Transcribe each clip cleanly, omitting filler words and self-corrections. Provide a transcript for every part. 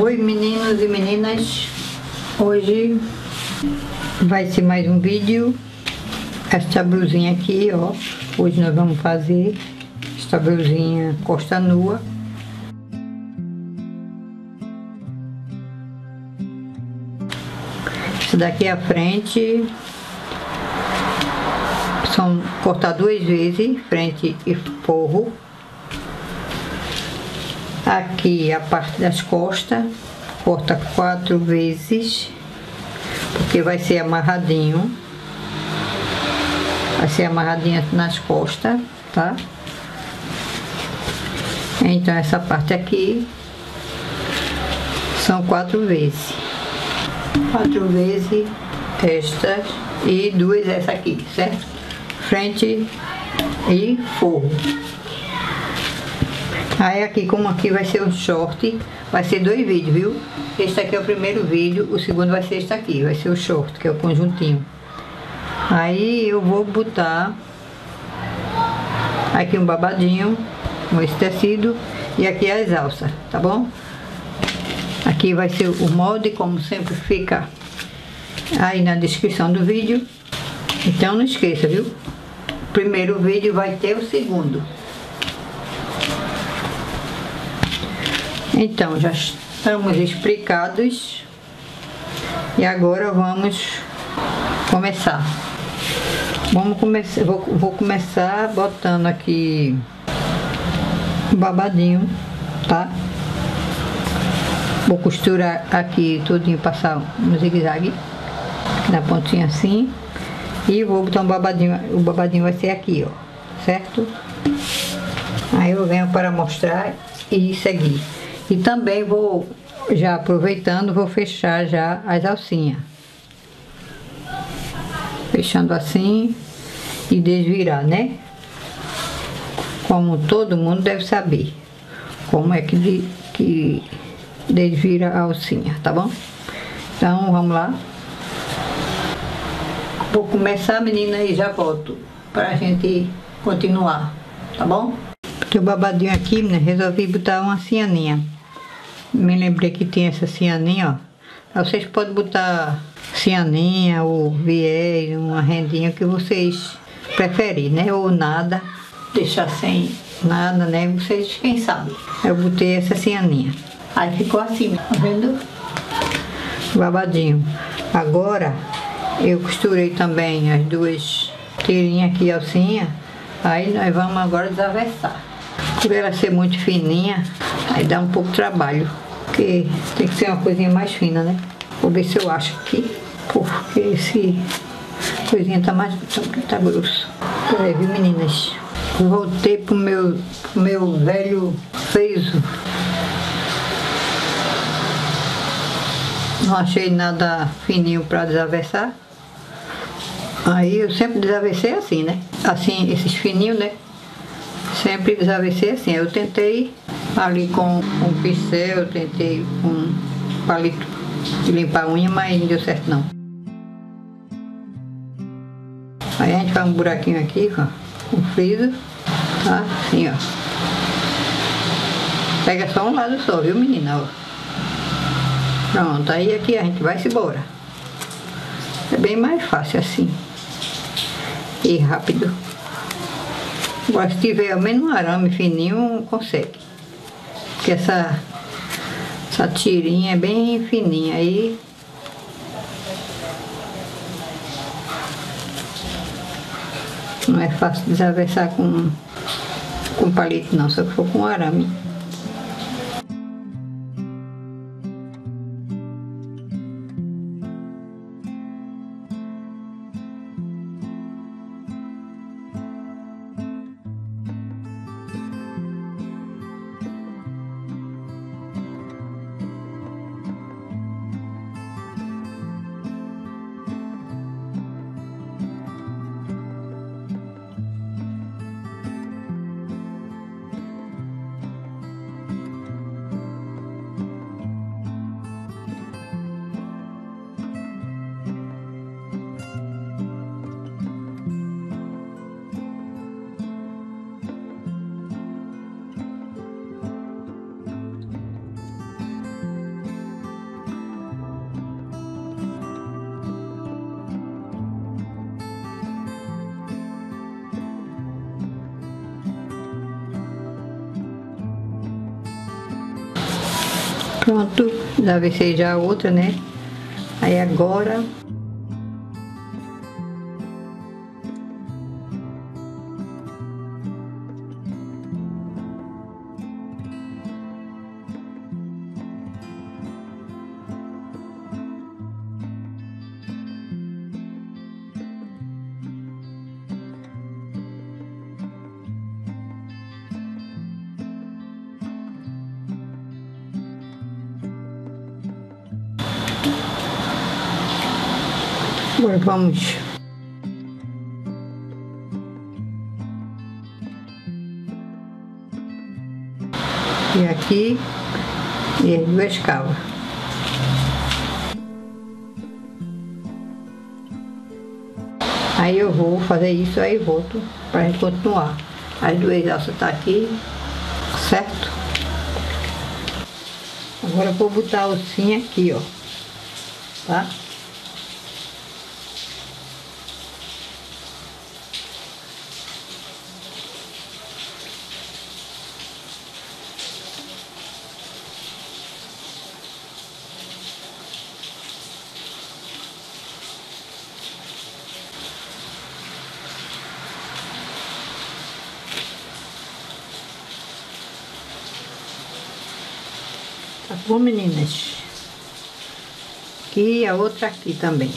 Oi, meninos e meninas, hoje vai ser mais um vídeo. Esta blusinha aqui, ó, hoje nós vamos fazer esta blusinha costa nua. Isso daqui à frente, são cortar duas vezes, frente e forro. Aqui a parte das costas, corta 4 vezes, porque vai ser amarradinho. Vai ser amarradinho nas costas, tá? Então essa parte aqui são 4 vezes. 4 vezes estas e 2 essa aqui, certo? Frente e forro. Aí aqui, como aqui vai ser um short, vai ser 2 vídeos, viu? Este aqui é o primeiro vídeo, o segundo vai ser este aqui, vai ser o short, que é o conjuntinho. Aí eu vou botar aqui um babadinho com esse tecido e aqui as alças, tá bom? Aqui vai ser o molde, como sempre fica aí na descrição do vídeo. Então não esqueça, viu? Primeiro vídeo vai ter o segundo. Então, já estamos explicados e agora vamos começar. Vou começar botando aqui o babadinho, tá? Vou costurar aqui tudinho, passar no zigue-zague, na pontinha assim, e vou botar um babadinho, o babadinho vai ser aqui, ó, certo? Aí eu venho para mostrar e seguir. E também vou, já aproveitando, vou fechar já as alcinhas. Fechando assim e desvirar, né? Como todo mundo deve saber como é que desvira a alcinha, tá bom? Então, vamos lá. Vou começar, menina, e já volto pra gente continuar, tá bom? Porque o babadinho aqui, né, resolvi botar uma cianinha. Me lembrei que tinha essa cianinha, ó. Vocês podem botar cianinha ou viés, uma rendinha que vocês preferirem, né? Ou nada, deixar sem nada, né? Vocês quem sabe. Eu botei essa cianinha. Aí ficou assim, tá vendo? Babadinho. Agora, eu costurei também as duas tirinhas aqui, alcinha. Aí nós vamos agora desavessar. Por ela ser muito fininha, aí dá um pouco de trabalho, porque tem que ser uma coisinha mais fina, né? Vou ver se eu acho aqui, porque esse coisinha tá grosso. Peraí, viu, meninas? Eu voltei pro meu velho peso. Não achei nada fininho para desavessar. Aí eu sempre desavessei assim, né? Assim, esses fininhos, né? Sempre desavessei assim. Eu tentei ali com um pincel, eu tentei com um palito de limpar a unha, mas não deu certo não. Aí a gente faz um buraquinho aqui, ó, com friso, tá? Assim, ó. Pega só um lado só, viu, menina? Ó. Pronto, aí aqui a gente vai-se embora. É bem mais fácil assim. E rápido. Agora, se tiver ao menos um arame fininho, consegue. Porque essa tirinha é bem fininha aí. Não é fácil desavessar com palito não, só que for com arame. Pronto, já avessei já a outra, né? Aí agora vamos e aqui e as duas cavas. Aí eu vou fazer isso aí, volto para a gente continuar. As duas alças tá aqui, certo? Agora eu vou botar a alcinha aqui, ó, tá? Tá bom, meninas? E a outra aqui também.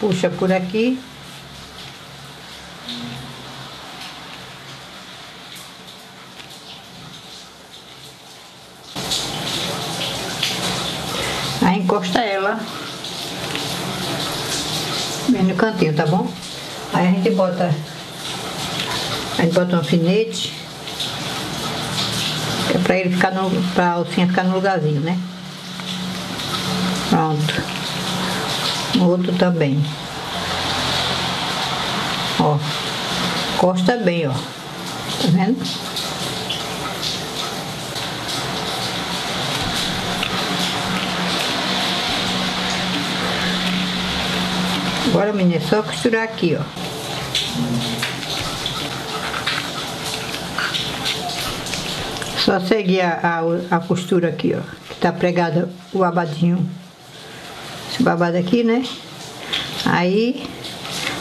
Puxa por aqui. Aí encosta ela bem no cantinho, tá bom? Aí a gente bota um alfinete, que é pra ele ficar no, pra alcinha ficar no lugarzinho, né? Pronto. O outro também. Ó, encosta bem, ó. Tá vendo? Agora, menina, é só costurar aqui, ó. Só seguir a costura aqui, ó, que tá pregada o babadinho. Esse babado aqui, né? Aí,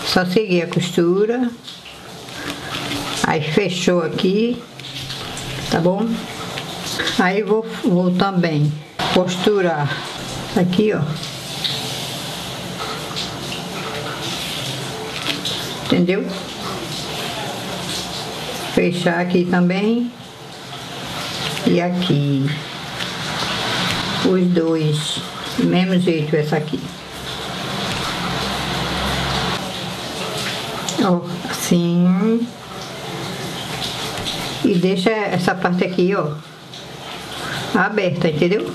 só seguir a costura. Aí, fechou aqui, tá bom? Aí, vou também costurar aqui, ó. Entendeu? Fechar aqui também e aqui os dois do mesmo jeito. Essa aqui, ó, assim, e deixa essa parte aqui, ó, aberta, entendeu?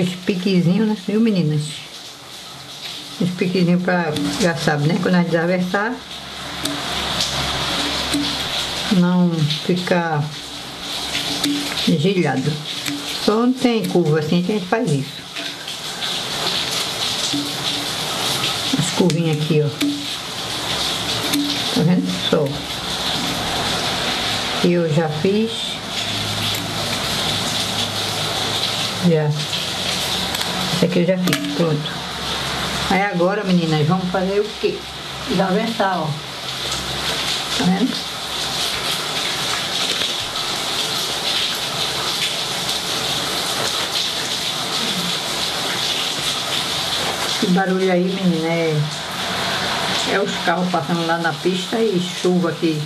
Os piquezinhos, né, viu, meninas? Os piquezinhos pra, já sabe, né? Quando a gente desaversar, não fica gilhado. Só não tem curva assim que a gente faz isso. As curvinhas aqui, ó. Tá vendo? Só. E eu já fiz. Já. Esse aqui eu já fiz, pronto. Aí agora, meninas, vamos fazer o quê? Desavençar, ó. Tá vendo? Esse barulho aí, menina, é os carros passando lá na pista e chuva aqui.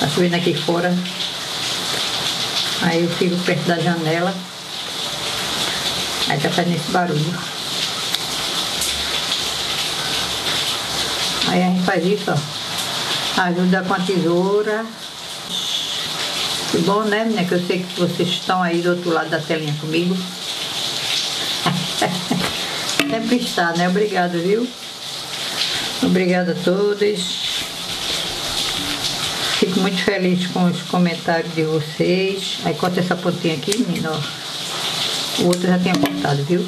Tá chovendo aqui fora. Aí eu fico perto da janela. Aí tá fazendo esse barulho. Aí a gente faz isso, ó. Ajuda com a tesoura. Que bom, né, menina? Que eu sei que vocês estão aí do outro lado da telinha comigo. Sempre está, né? Obrigada, viu? Obrigada a todos. Fico muito feliz com os comentários de vocês. Aí corta essa pontinha aqui, menino, ó. O outro já tinha cortado, viu?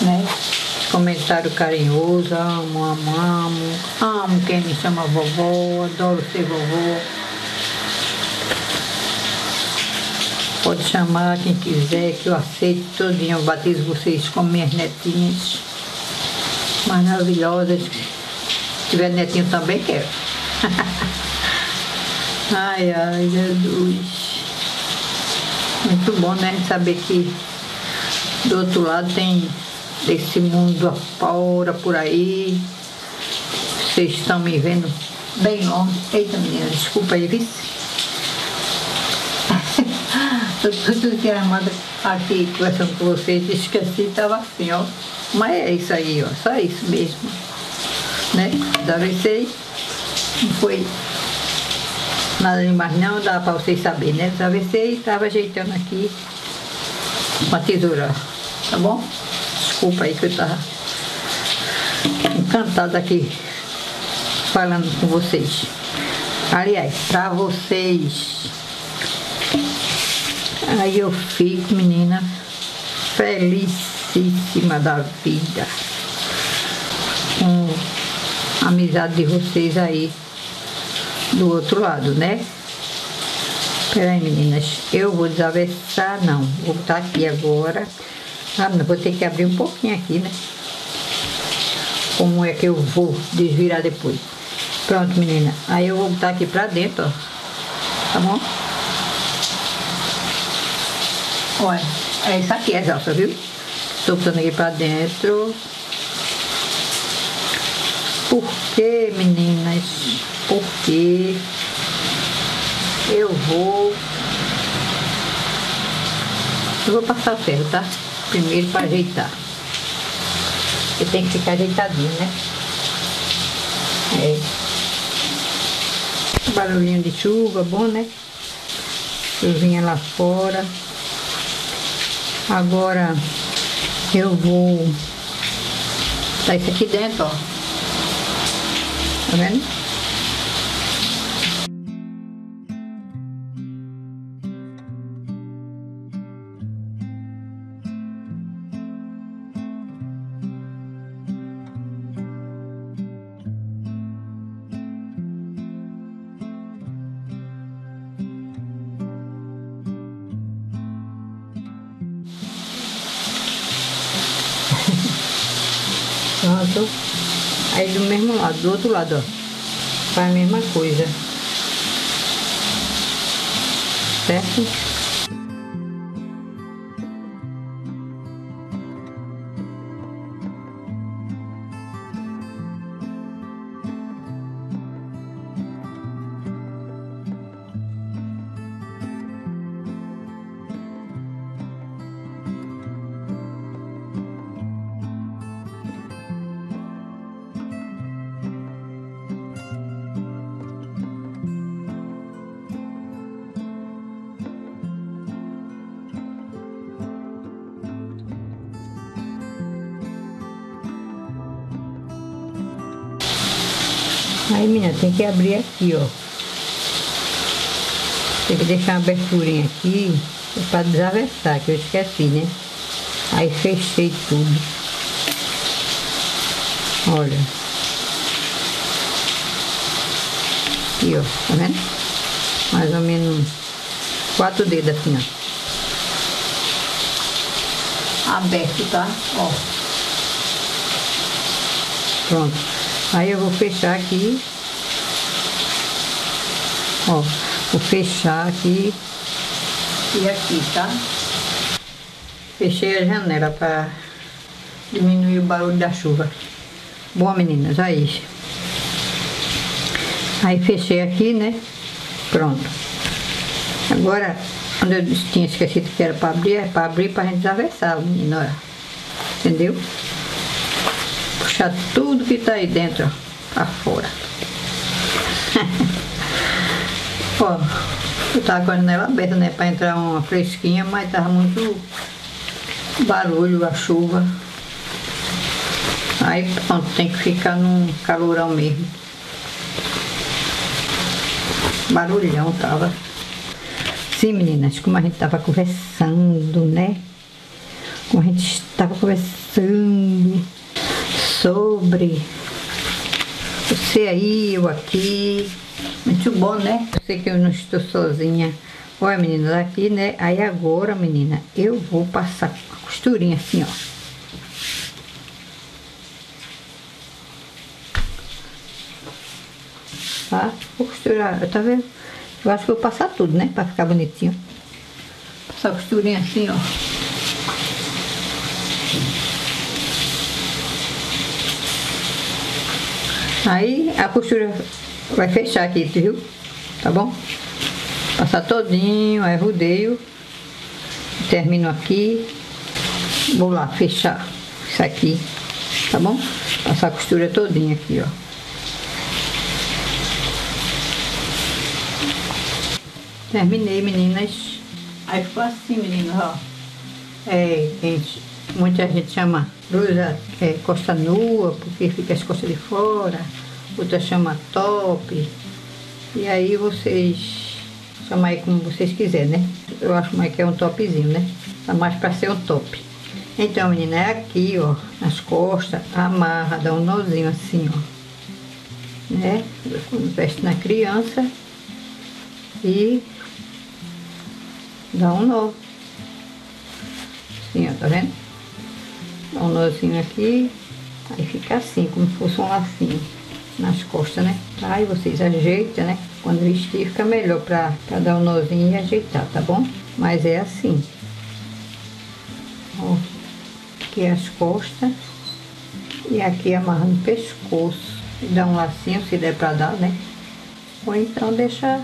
Né? Comentário carinhoso, amo, amo, amo. Amo quem me chama vovó, adoro ser vovó. Pode chamar quem quiser, que eu aceito todinho, eu batizo vocês como minhas netinhas maravilhosas. Se tiver netinho também quero. Ai, ai, Jesus. Muito bom, né? Saber que do outro lado tem desse mundo afora, por aí. Vocês estão me vendo bem longe. Eita, menina, desculpa aí, vice. Estou tudo desarmada aqui conversando com vocês. Esqueci, estava assim, ó. Mas é isso aí, ó. Só isso mesmo. Né? Da vez aí, não foi nada demais, não. Dá para vocês saberem, né? Da vez aí, estava ajeitando aqui com a tesoura, tá bom? Desculpa aí que eu estava encantada aqui falando com vocês. Aliás, para vocês. Aí eu fico, menina, felicíssima da vida com a amizade de vocês aí do outro lado, né? Peraí, meninas, eu vou desavessar, não. Vou botar aqui agora. Ah, não, vou ter que abrir um pouquinho aqui, né? Como é que eu vou desvirar depois? Pronto, menina. Aí eu vou botar aqui pra dentro, ó. Tá bom? Olha, é isso aqui, é salsa, viu? Tô botando aqui pra dentro. Por que, meninas? Porque eu vou... Eu vou passar o ferro, tá? Primeiro para ajeitar, porque tem que ficar ajeitadinho, né? É. Barulhinho de chuva, bom, né? Chuvinha lá fora. Agora eu vou botar isso aqui dentro, ó. Tá vendo? Pronto. Aí do mesmo lado, do outro lado, ó. Faz a mesma coisa. Certo? Aí, menina, tem que abrir aqui, ó. Tem que deixar uma aberturinha aqui pra desavessar, que eu esqueci, né? Aí fechei tudo. Olha. Aqui, ó. Tá vendo? Mais ou menos 4 dedos assim, ó. Aberto, tá? Ó. Pronto. Aí eu vou fechar aqui, ó, vou fechar aqui e aqui, tá? Fechei a janela para diminuir o barulho da chuva. Bom, meninas, aí. Aí fechei aqui, né? Pronto. Agora, quando eu tinha esquecido que era para abrir, é para abrir para a gente desavessar, menina, entendeu? Puxar tudo que tá aí dentro, ó, pra fora. Ó, Eu tava com a janela aberta, né, para entrar uma fresquinha, mas tava muito barulho, a chuva. Aí pronto, tem que ficar num calorão mesmo. Barulhão tava. Sim, meninas, como a gente tava conversando, né? Como a gente estava conversando sobre você aí, eu aqui. Muito bom, né? Eu sei que eu não estou sozinha. Olha, meninas, aqui, né? Aí agora, menina, eu vou passar com a costurinha assim, ó. Tá? Vou costurar, tá vendo? Eu acho que eu vou passar tudo, né? Pra ficar bonitinho. Passar a costurinha assim, ó. Aí a costura vai fechar aqui, viu? Tá bom? Passar todinho, aí rodeio. Termino aqui. Vou lá fechar isso aqui, tá bom? Passar a costura todinha aqui, ó. Terminei, meninas. Aí ficou assim, meninas, ó. É, gente, muita gente chama blusa costa nua, porque fica as costas de fora. Outra chama top. E aí vocês chamam aí como vocês quiserem, né? Eu acho mais que é um topzinho, né? Tá mais pra ser um top. Então, menina, é aqui, ó. Nas costas, amarra, dá um nozinho assim, ó. Né? Quando veste na criança. E dá um nó. Assim, ó, tá vendo? Dá um nozinho aqui. Aí fica assim, como se fosse um lacinho nas costas, né? Aí vocês ajeitam, né? Quando vestir fica melhor pra dar um nozinho e ajeitar, tá bom? Mas é assim. Ó, aqui é as costas. E aqui amarra no pescoço. E dá um lacinho, se der pra dar, né? Ou então deixa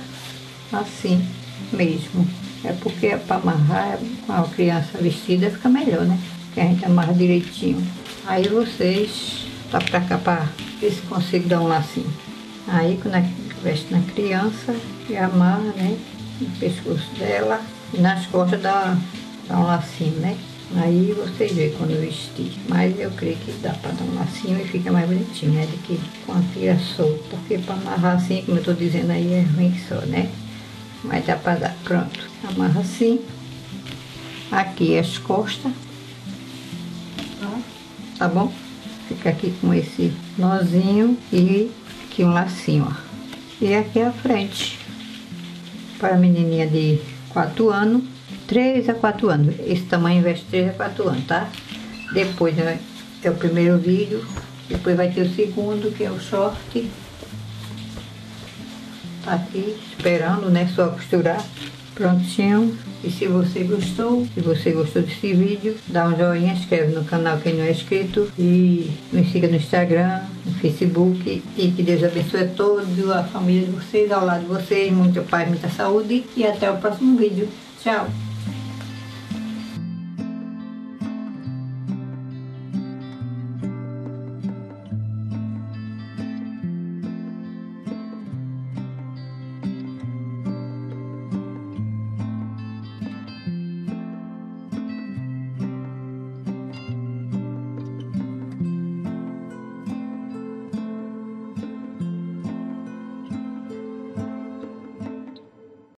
assim mesmo, é porque é para amarrar com a criança vestida fica melhor, né? Que a gente amarra direitinho. Aí vocês tá pra cá para ver se consigo dar um lacinho. Aí quando veste na criança e amarra, né? No pescoço dela e nas costas dá um lacinho, né? Aí vocês veem quando vestir. Mas eu creio que dá pra dar um lacinho e fica mais bonitinho, né? Do que com a tira solta, porque pra amarrar assim, como eu tô dizendo aí, é ruim só, né? Mas dá pra dar, pronto. Amarra assim. Aqui as costas. Tá bom? Fica aqui com esse nozinho e aqui um lacinho, ó. E aqui a frente. Para a menininha de 4 anos, 3 a 4 anos. Esse tamanho veste 3 a 4 anos, tá? Depois é o primeiro vídeo. Depois vai ter o segundo, que é o short. Aqui esperando, né? Só costurar. Prontinho. E se você gostou desse vídeo, dá um joinha, inscreve no canal quem não é inscrito e me siga no Instagram, no Facebook. E que Deus abençoe toda a família de vocês, ao lado de vocês, muita paz, muita saúde e até o próximo vídeo. Tchau.